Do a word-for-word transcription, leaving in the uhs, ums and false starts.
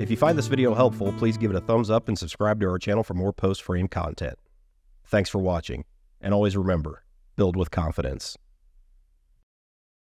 If you find this video helpful, please give it a thumbs up and subscribe to our channel for more post-frame content. Thanks for watching, and always remember, build with confidence.